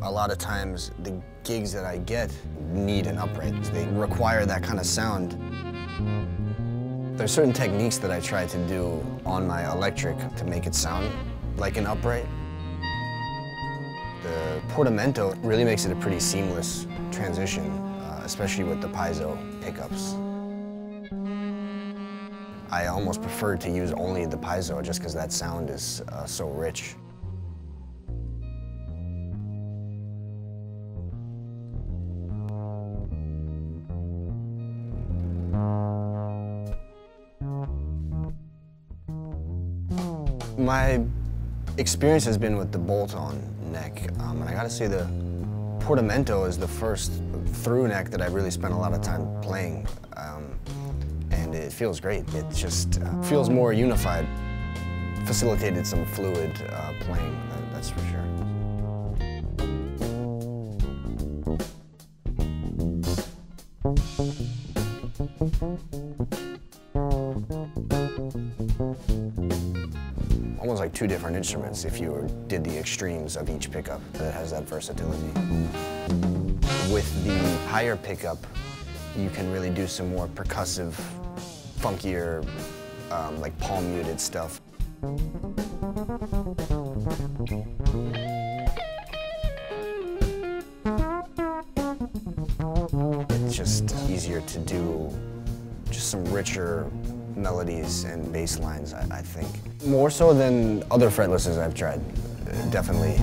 A lot of times, the gigs that I get need an upright. They require that kind of sound. There's certain techniques that I try to do on my electric to make it sound like an upright. The portamento really makes it a pretty seamless transition, especially with the piezo pickups. I almost prefer to use only the piezo just because that sound is so rich. My experience has been with the bolt-on neck, and I gotta say the portamento is the first through neck that I really spent a lot of time playing. It feels great. It just feels more unified. Facilitated some fluid playing, that's for sure. Almost like two different instruments if you did the extremes of each pickup. That has that versatility. With the higher pickup, you can really do some more percussive, funkier, like palm muted stuff. It's just easier to do just some richer melodies and bass lines, I think. More so than other fretlesses I've tried, definitely.